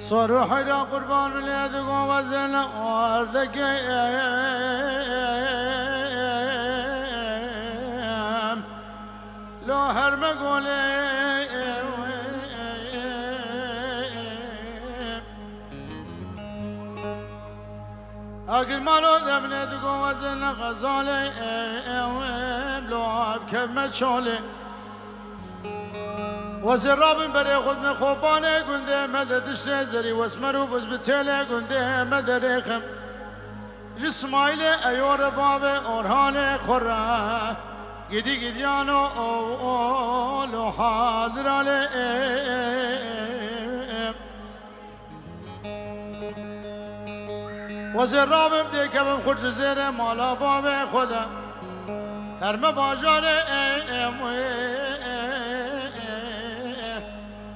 صاروا حدا قربان بلادك ووزن وارضك لو هرمك وليم أكل مالو ذا بلادك ووزن غزالي لو أبكب متشولي وزراب بري خود من خوبانه گنده مددش نزری واسمر و بز بتله گنده مدرخم جسمایل ایور بابه اورهان خوره گیدی گیدیانو لو حاضراله وزراب بدی کبم خود زیر مالا بابه خدا هرم باجاره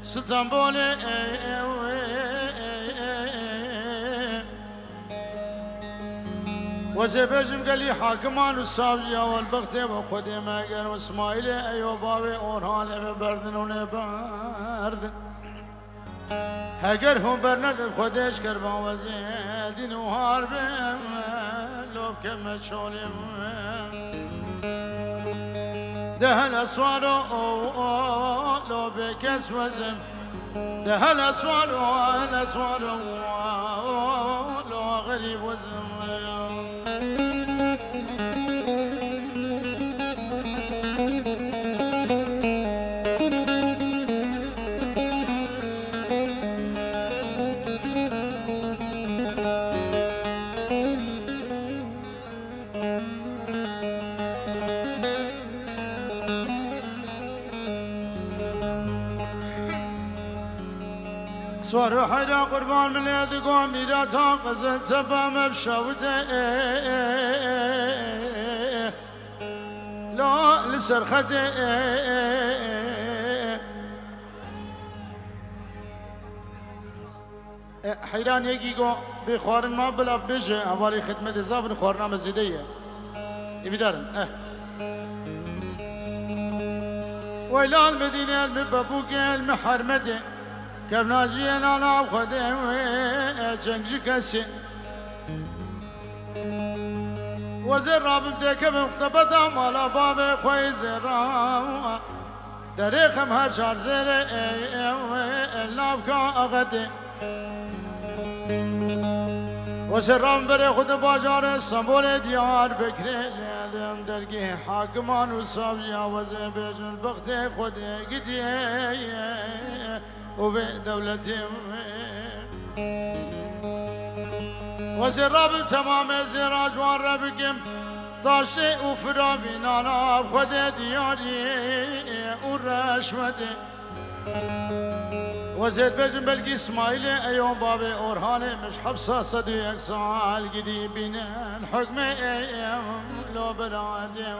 ستنبولي وزبجم قال لي حاكمان والصافجية والبغتة وخدي ماجر واسماعيلي ايوباوي اورهالي ببردن ونبردن هاجرهم برند الخديش كربان وزيدين وهاربين لو بكمل شغلي دهل أسوار لو بكس وزم دهل أسوار الأسوار لو غريب وزم صار حدا قربان من يدك وميراتا قزل تبا مبشوته لا لسرخته حيران يجيكو بخورن ما بلا بيجي اولي خدمه زافن خورنا مزيديه يبدارن ويلا المدينه المبابوك المحرمته كيف ناجيين أنا وخدم جنجي كسي وزراب بديك بمقتبطة مالا بابي خوي زراب دريخم هر شهر زيري النافكا أغدي وزراب بري خد باجار الصنبول ديار بكري لأدم درقي حاكمان والصابجة وزبيج البختي خدي قدي وفي دولتهم وزراب تمام زراج والربكم طاشي وفرابي نانا بخدي دياري والرشوتي وزيد بجن بلقي اسماعيلي ايوم بابي اورهاني مش حبسه صديق سعال قديبين الحكم لو برادي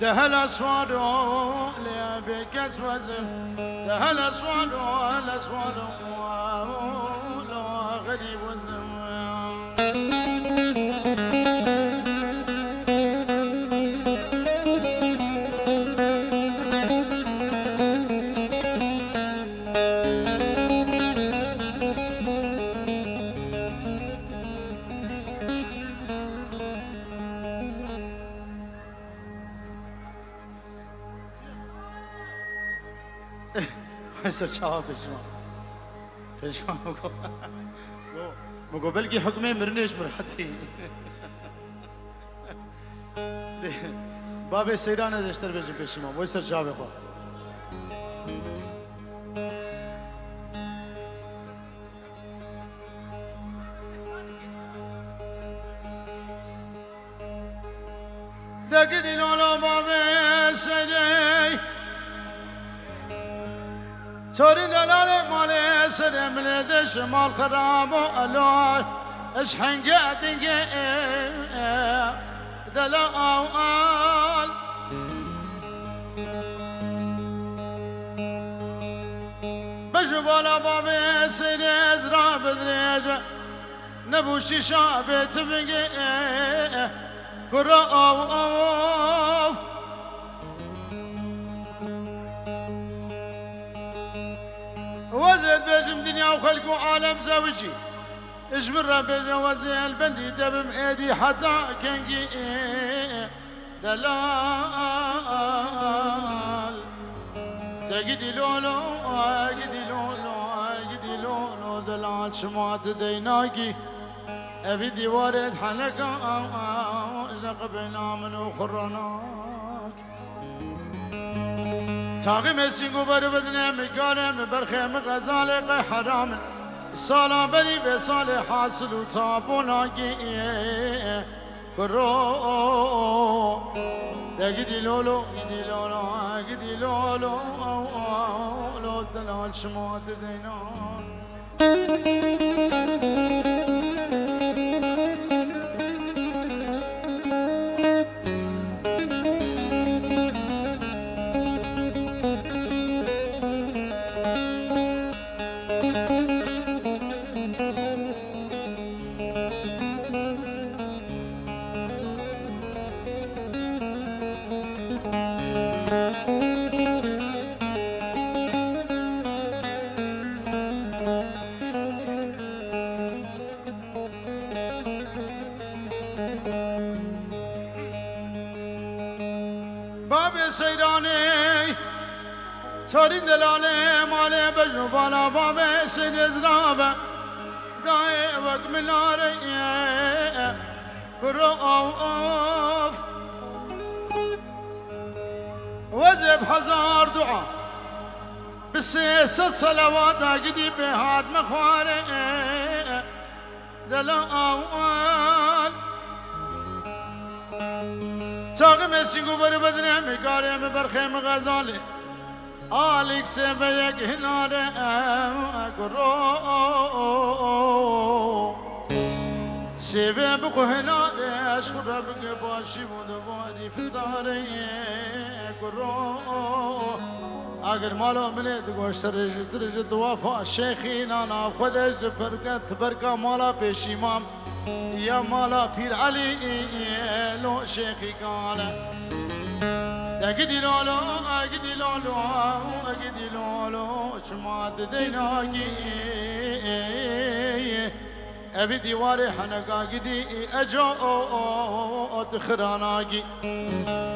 دهل أسوار ولا بكس وزم دهل أسوار ولا أسوار ولا غريب وزم هسه شباب فشمان مقو بلقي حكمي مرنيش مراتي بابي سيران از اشتر بيجي بشمان ويسر شباب اخوة داقدي لولو بابي سيري توري دلالي مالي سر ملدي شمال خراب وقلوي اشحن قاعدين دلال بجبال بابي سيري ازرع بدريجه نبو شيشه بيت بقي كراوف وزد بجم دنيا وخلقوا عالم زوجي اجبر بجم وزي البندي دبم ايدي حتى كنجي دلال دقدي لولو اقدي لولو اقدي لولو دلال شمعت ديناكي في ديوارد حلقة اجلق بنا من اخرناك تاغي مسينكو بربدنا مقالم برخيم غزالق حرام صالة بري بصالة حاصل وطابوناكي كرو دقدي لولو قدي لولو قدي لولو لو دلال شمعت ديناك تارين دلاله ماله بجو بالا بابه سن زرابه داي وق مناره كرو اوف وزب حزار دعاء بالسياسة صلوات اقدي بهاد مخواره دلال تاغم سنگو بر بدنه مقاره برخيم غزاله آلك سبيك هناره أقرأ سبيك هناره أشكر بك باشي ودواري فتاري أقرأ أقر مالو مليد قوش درجة وفا شيخين أنا خدش بركة بركة مالا بيش إمام يا مالا بير علي لو شيخي قال أقدي لولو أقدي لولو أقدي لولو شمعت ديناكي أبي ديواري حنك أقدي أجو تخراناكي